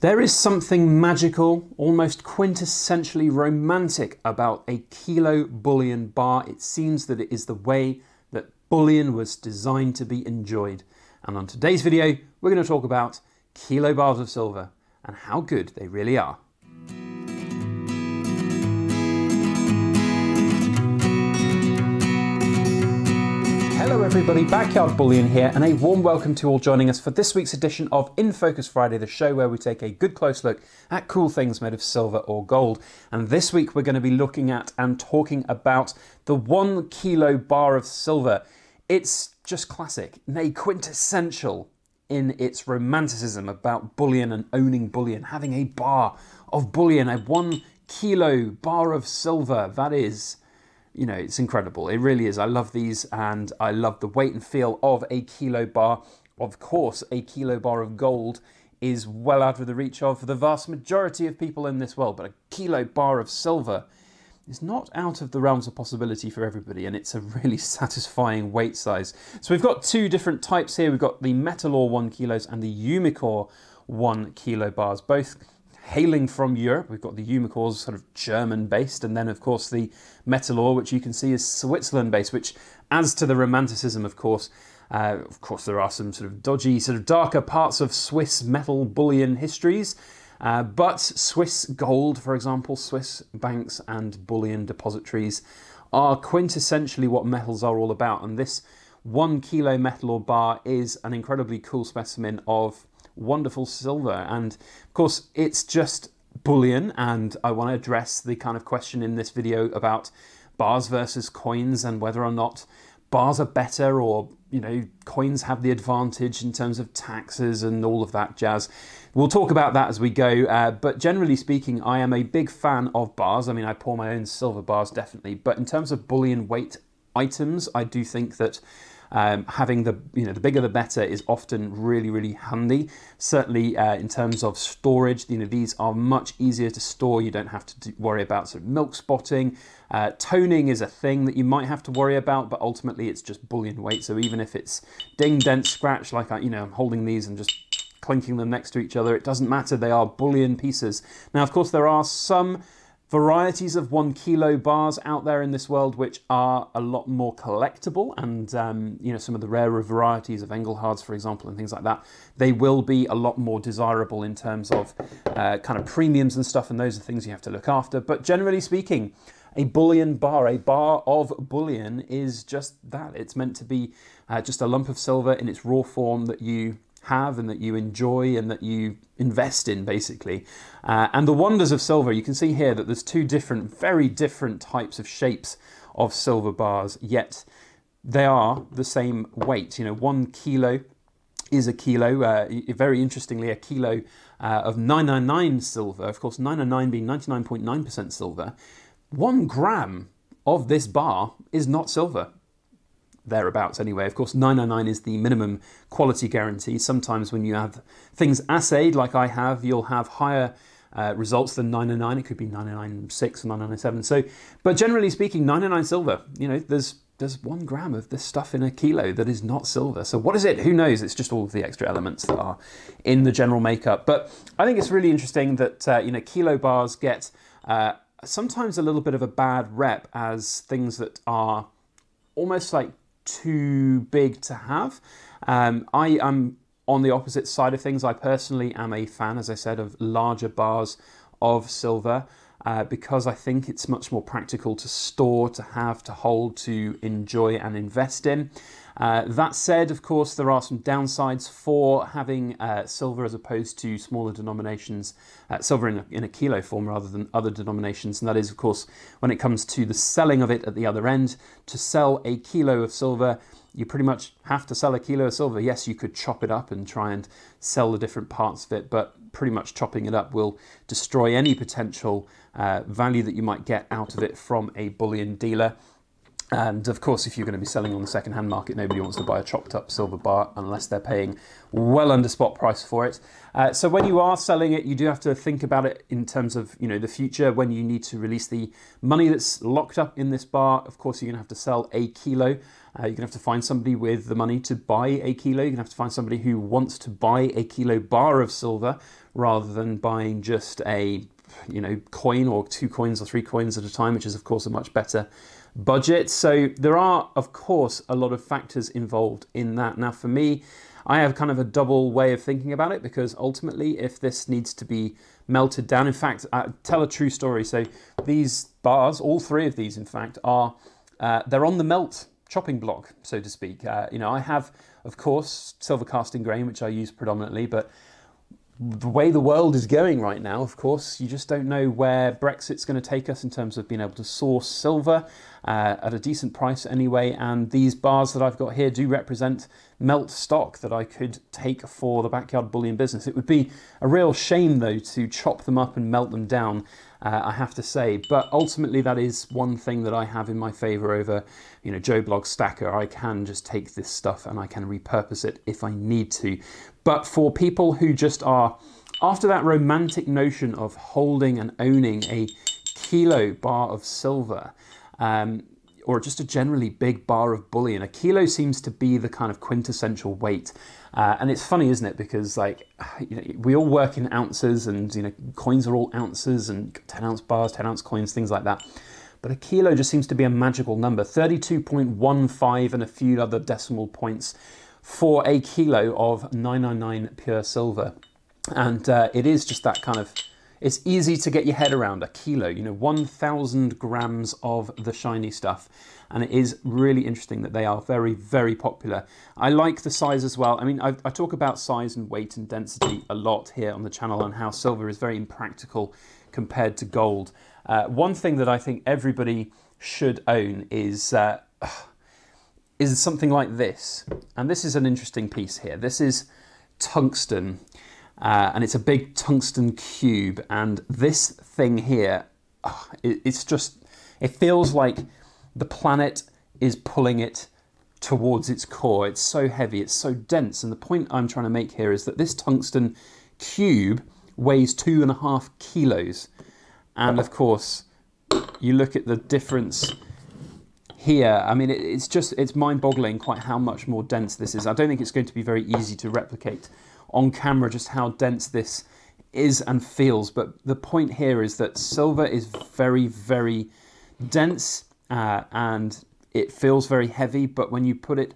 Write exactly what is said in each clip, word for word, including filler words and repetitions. There is something magical, almost quintessentially romantic about a kilo bullion bar. It seems that it is the way that bullion was designed to be enjoyed. And on today's video, we're going to talk about kilo bars of silver and how good they really are. Hello everybody, Backyard Bullion here, and a warm welcome to all joining us for this week's edition of In Focus Friday, the show where we take a good close look at cool things made of silver or gold. And this week we're going to be looking at and talking about the one kilo bar of silver. It's just classic, nay quintessential in its romanticism about bullion and owning bullion, having a bar of bullion, a one kilo bar of silver, that is... You know, it's incredible. It really is. I love these and I love the weight and feel of a kilo bar. Of course, a kilo bar of gold is well out of the reach of for the vast majority of people in this world, but a kilo bar of silver is not out of the realms of possibility for everybody, and it's a really satisfying weight size. So we've got two different types here. We've got the Metalor one kilos and the Umicore one kilo bars, both hailing from Europe. We've got the Umicore sort of German-based, and then of course the Metalor, which you can see is Switzerland-based, which adds to the romanticism, of course. Uh, of course, there are some sort of dodgy, sort of darker parts of Swiss metal bullion histories, uh, but Swiss gold, for example, Swiss banks and bullion depositories are quintessentially what metals are all about, and this one kilo Metalor bar is an incredibly cool specimen of wonderful silver. And of course it's just bullion, and I want to address the kind of question in this video about bars versus coins and whether or not bars are better, or you know, coins have the advantage in terms of taxes and all of that jazz. We'll talk about that as we go, uh, but generally speaking I am a big fan of bars. I mean, I pour my own silver bars definitely, but in terms of bullion weight items, I do think that Um, having the, you know, the bigger the better is often really, really handy. Certainly uh, in terms of storage, you know, these are much easier to store. You don't have to do, worry about sort of milk spotting. Uh, toning is a thing that you might have to worry about, but ultimately it's just bullion weight. So even if it's ding, dent, scratch, like I, you know, I'm holding these and just clinking them next to each other, it doesn't matter. They are bullion pieces. Now, of course, there are some varieties of one kilo bars out there in this world which are a lot more collectible, and um, you know, some of the rarer varieties of Engelhards, for example, and things like that, they will be a lot more desirable in terms of uh, kind of premiums and stuff, and those are things you have to look after. But generally speaking, a bullion bar, a bar of bullion is just that. It's meant to be uh, just a lump of silver in its raw form that you have and that you enjoy and that you invest in, basically. Uh, and the wonders of silver, you can see here that there's two different, very different types of shapes of silver bars, yet they are the same weight. You know, one kilo is a kilo. Uh, very interestingly, a kilo uh, of nine nine nine silver, of course nine nine nine being ninety-nine point nine percent silver, one gram of this bar is not silver. Thereabouts anyway. Of course, nine nine nine is the minimum quality guarantee. Sometimes when you have things assayed, like I have, you'll have higher uh, results than nine nine nine. It could be nine nine six or nine nine seven. So, but generally speaking, nine nine nine silver, you know, there's there's one gram of this stuff in a kilo that is not silver. So what is it? Who knows? It's just all of the extra elements that are in the general makeup. But I think it's really interesting that, uh, you know, kilo bars get uh, sometimes a little bit of a bad rep as things that are almost like too big to have. Um, I am on the opposite side of things. I personally am a fan, as I said, of larger bars of silver uh, because I think it's much more practical to store, to have, to hold, to enjoy and invest in. Uh, that said, of course, there are some downsides for having uh, silver as opposed to smaller denominations, uh, silver in a, in a kilo form rather than other denominations. And that is, of course, when it comes to the selling of it at the other end. To sell a kilo of silver, you pretty much have to sell a kilo of silver. Yes, you could chop it up and try and sell the different parts of it, but pretty much chopping it up will destroy any potential uh, value that you might get out of it from a bullion dealer. And of course, if you're going to be selling on the second-hand market, nobody wants to buy a chopped-up silver bar unless they're paying well under spot price for it. Uh, so when you are selling it, you do have to think about it in terms of, you know, the future, when you need to release the money that's locked up in this bar. Of course, you're going to have to sell a kilo. Uh, you're going to have to find somebody with the money to buy a kilo. You're going to have to find somebody who wants to buy a kilo bar of silver rather than buying just a you know coin or two coins or three coins at a time, which is of course a much better budget. So there are of course a lot of factors involved in that. Now for me, I have kind of a double way of thinking about it, because ultimately if this needs to be melted down, in fact, I tell a true story. So these bars, all three of these in fact, are uh, they're on the melt chopping block, so to speak. Uh, you know, I have of course silver casting grain, which I use predominantly, but the way the world is going right now, of course, you just don't know where Brexit's going to take us in terms of being able to source silver uh, at a decent price anyway. And these bars that I've got here do represent melt stock that I could take for the Backyard Bullion business. It would be a real shame, though, to chop them up and melt them down, uh, I have to say. But ultimately, that is one thing that I have in my favor over, you know, Joe Blogg Stacker. I can just take this stuff and I can repurpose it if I need to. But for people who just are after that romantic notion of holding and owning a kilo bar of silver, um, or just a generally big bar of bullion, a kilo seems to be the kind of quintessential weight. Uh, and it's funny, isn't it? Because like, you know, we all work in ounces, and you know, coins are all ounces, and ten ounce bars, ten ounce coins, things like that. But a kilo just seems to be a magical number, thirty-two point one five and a few other decimal points for a kilo of nine nine nine pure silver. And uh, it is just that kind of, it's easy to get your head around a kilo, you know, one thousand grams of the shiny stuff. And it is really interesting that they are very, very popular. I like the size as well. I mean, I, I talk about size and weight and density a lot here on the channel, and how silver is very impractical compared to gold. Uh, one thing that I think everybody should own is, uh, is something like this. And this is an interesting piece here. This is tungsten, uh, and it's a big tungsten cube. And this thing here, oh, it, it's just, it feels like the planet is pulling it towards its core. It's so heavy, it's so dense. And the point I'm trying to make here is that this tungsten cube weighs two and a half kilos. And of course, you look at the difference here. I mean, it's just, it's mind-boggling quite how much more dense this is. I don't think it's going to be very easy to replicate on camera just how dense this is and feels. But the point here is that silver is very, very dense, uh, and it feels very heavy. But when you put it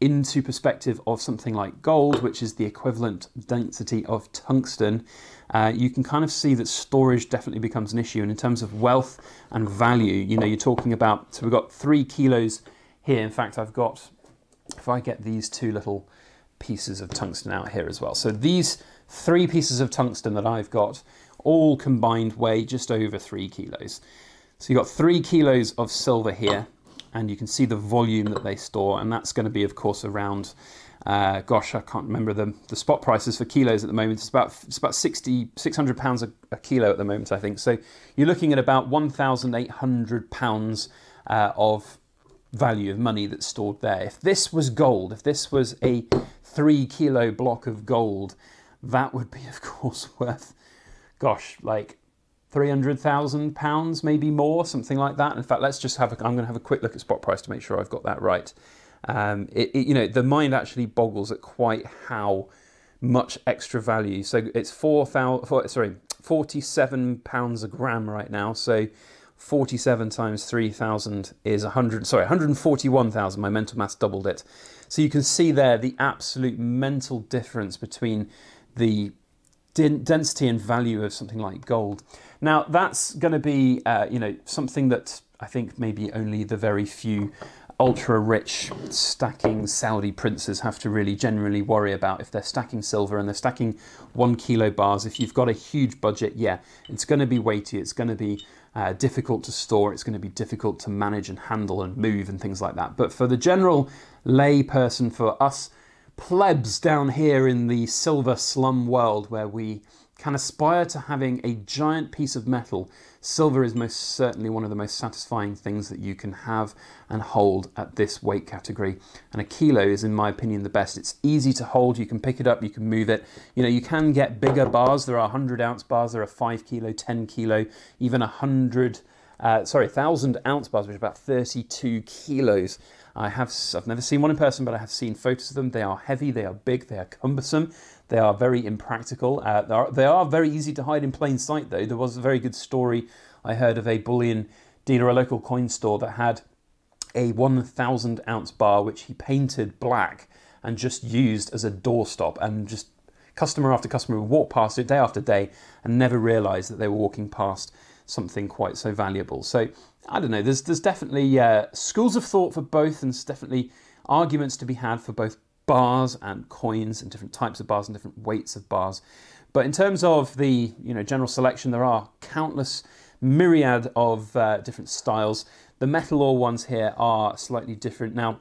into perspective of something like gold, which is the equivalent density of tungsten, uh, you can kind of see that storage definitely becomes an issue. And in terms of wealth and value, you know, you're talking about, so we've got three kilos here. In fact, I've got, if I get these two little pieces of tungsten out here as well. So these three pieces of tungsten that I've got all combined weigh just over three kilos. So you've got three kilos of silver here, and you can see the volume that they store. And that's going to be, of course, around, uh, gosh, I can't remember the, the spot prices for kilos at the moment. It's about, it's about sixty, six hundred pounds a, a kilo at the moment, I think. So you're looking at about one thousand eight hundred pounds uh, of value of money that's stored there. If this was gold, if this was a three kilo block of gold, that would be, of course, worth, gosh, like three hundred thousand pounds, maybe more, something like that. In fact, let's just have a, I'm going to have a quick look at spot price to make sure I've got that right. Um, it, it, you know, the mind actually boggles at quite how much extra value. So it's four thousand, four, sorry, forty-seven pounds a gram right now. So forty-seven times three thousand is one hundred, sorry, one hundred forty-one thousand. My mental maths doubled it. So you can see there the absolute mental difference between the density and value of something like gold. Now that's going to be, uh, you know, something that I think maybe only the very few ultra-rich stacking Saudi princes have to really generally worry about if they're stacking silver and they're stacking one kilo bars. If you've got a huge budget, yeah, it's going to be weighty. It's going to be uh, difficult to store. It's going to be difficult to manage and handle and move and things like that. But for the general lay person, for us plebs down here in the silver slum world where we can aspire to having a giant piece of metal, silver is most certainly one of the most satisfying things that you can have and hold at this weight category. And a kilo is, in my opinion, the best. It's easy to hold. You can pick it up, you can move it. You know, you can get bigger bars. There are one hundred ounce bars. There are five kilo, ten kilo, even one hundred, uh, sorry, one thousand ounce bars, which is about thirty-two kilos. I have, I've never seen one in person, but I have seen photos of them. They are heavy, they are big, they are cumbersome. They are very impractical. Uh, they, are, they are very easy to hide in plain sight, though. There was a very good story I heard of a bullion dealer, a local coin store, that had a one thousand ounce bar, which he painted black and just used as a doorstop, and just customer after customer would walk past it day after day and never realize that they were walking past something quite so valuable. So I don't know, there's, there's definitely uh, schools of thought for both, and there's definitely arguments to be had for both bars and coins and different types of bars and different weights of bars. But in terms of the you know general selection, there are countless myriad of uh, different styles. The Metalor ones here are slightly different. Now,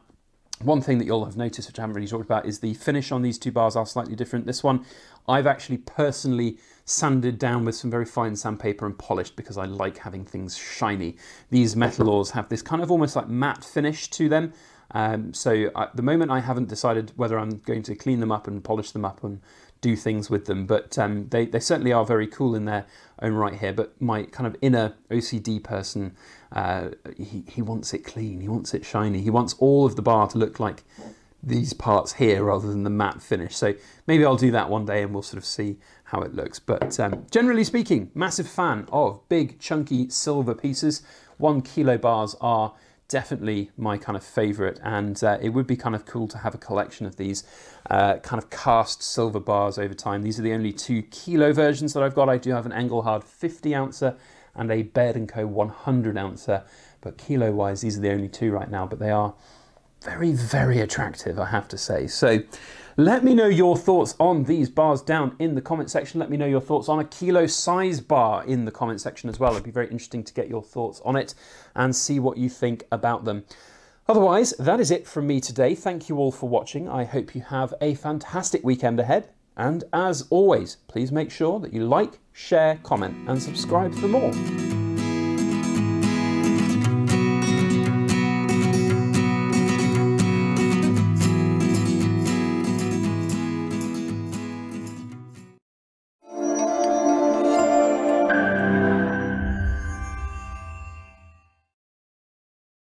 one thing that you'll have noticed, which I haven't really talked about, is the finish on these two bars are slightly different. This one I've actually personally sanded down with some very fine sandpaper and polished, because I like having things shiny. These Metalors have this kind of almost like matte finish to them. Um, so at the moment I haven't decided whether I'm going to clean them up and polish them up and do things with them, but um, they, they certainly are very cool in their own right here. But my kind of inner O C D person, uh, he, he wants it clean, he wants it shiny, he wants all of the bar to look like these parts here rather than the matte finish. So maybe I'll do that one day and we'll sort of see how it looks. But um, generally speaking, massive fan of big chunky silver pieces. One kilo bars are definitely my kind of favorite, and uh, it would be kind of cool to have a collection of these uh, kind of cast silver bars over time. These are the only two kilo versions that I've got. I do have an Engelhard fifty ouncer and a Baird and Co one hundred ouncer, but kilo wise these are the only two right now, but they are very, very attractive, I have to say. So let me know your thoughts on these bars down in the comment section. Let me know your thoughts on a kilo size bar in the comment section as well. It'd be very interesting to get your thoughts on it and see what you think about them. Otherwise, that is it from me today. Thank you all for watching. I hope you have a fantastic weekend ahead. And as always, please make sure that you like, share, comment, and subscribe for more.